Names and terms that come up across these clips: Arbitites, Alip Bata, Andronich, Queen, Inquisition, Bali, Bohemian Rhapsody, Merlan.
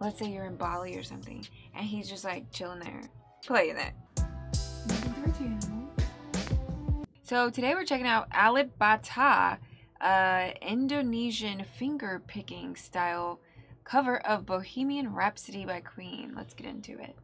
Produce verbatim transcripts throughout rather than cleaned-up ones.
let's say you're in Bali or something, and he's just like chilling there, playing it. So today we're checking out Alip Bata, uh, Indonesian finger picking style cover of Bohemian Rhapsody by Queen. Let's get into it.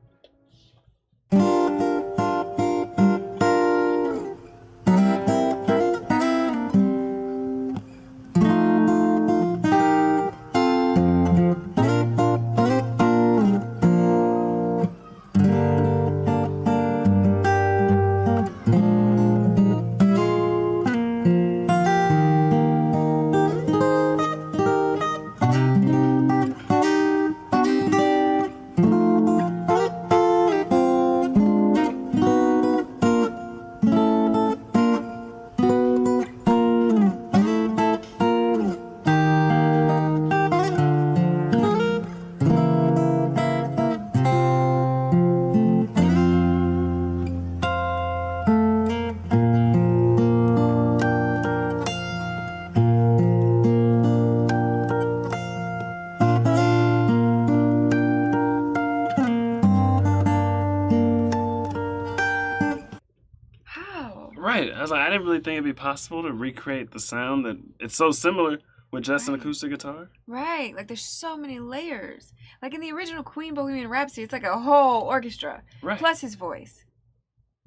Right. I was like, I didn't really think it'd be possible to recreate the sound that it's so similar with just right. an acoustic guitar. Right. Like, there's so many layers. Like, in the original Queen Bohemian Rhapsody, it's like a whole orchestra. Right. Plus his voice.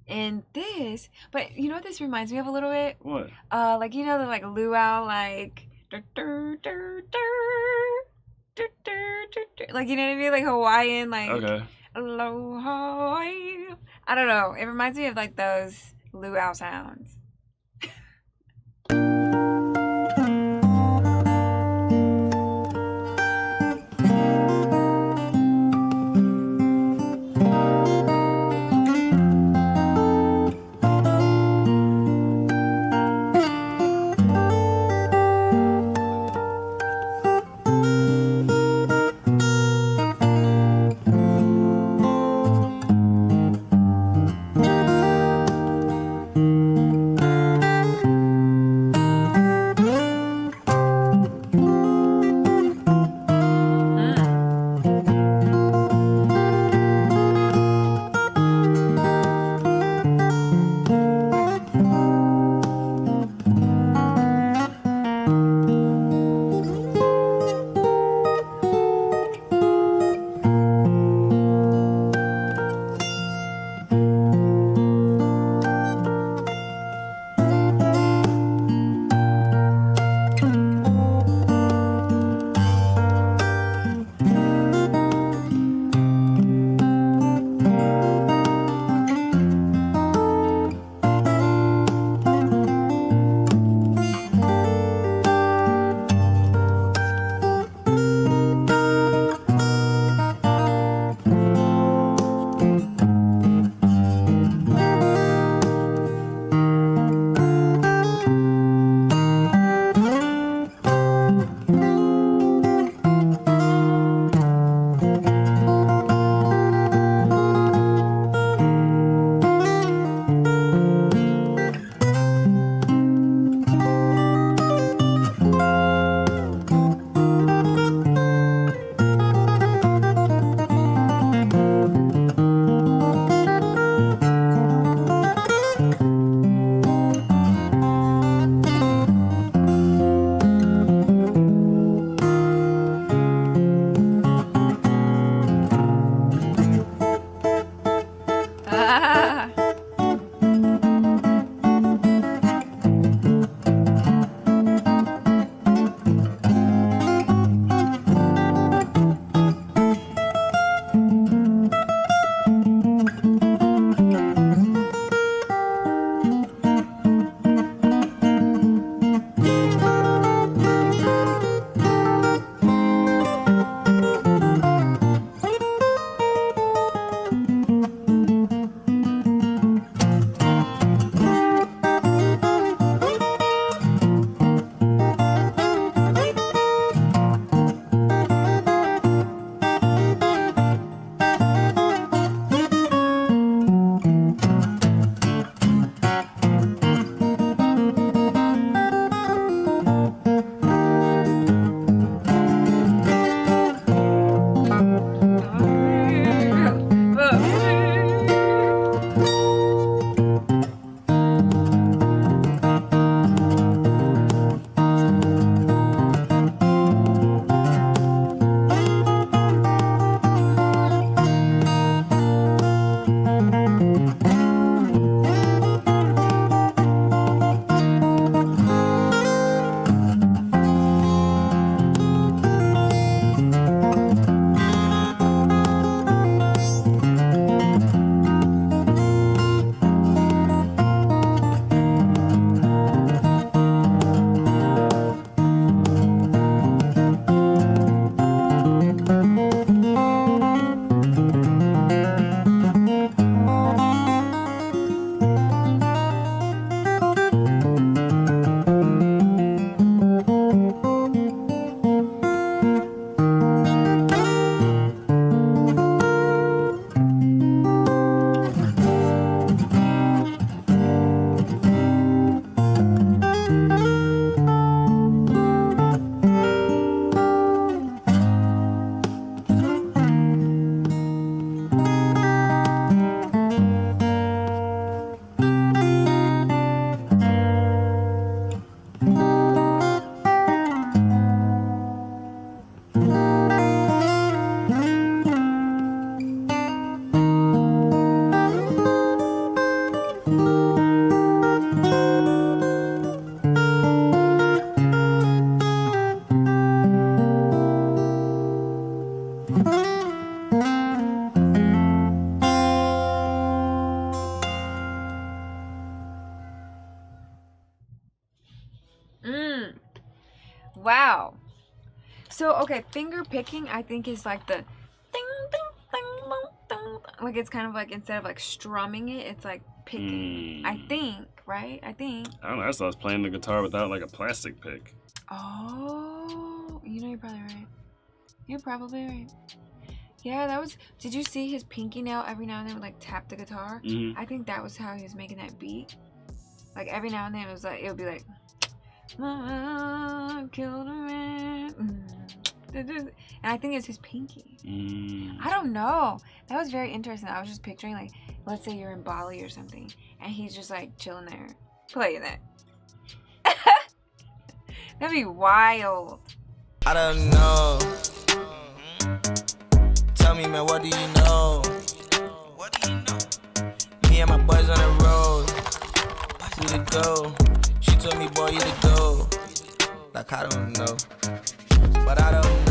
And this, but you know what this reminds me of a little bit? What? Uh, like, you know, the, like, luau, like, dur, dur, dur, dur, dur, dur, like, you know what I mean? Like, Hawaiian, like, okay. Aloha. I don't know. It reminds me of, like, those luau sounds. Thank you. Mmm. Wow. So, okay, finger picking I think is like the ding, ding, ding, ding, ding. Like it's kind of like instead of like strumming it, it's like picking. Mm. I think, right? I think. I don't know, I just thought I was playing the guitar without like a plastic pick. Oh, you know you're probably right. You're probably right. Yeah, that was, did you see his pinky nail every now and then would like tap the guitar? Mm-hmm. I think that was how he was making that beat. Like every now and then it was like, it would be like, Mama killed a man. And I think it's his pinky. Mm. I don't know. That was very interesting. I was just picturing like, let's say you're in Bali or something and he's just like chilling there, playing that. That'd be wild. I don't know. Tell me, man, what do you know? What do you know? Me and my boys on the road. You to go. She told me, boy, you to go. Like, I don't know. But I don't know.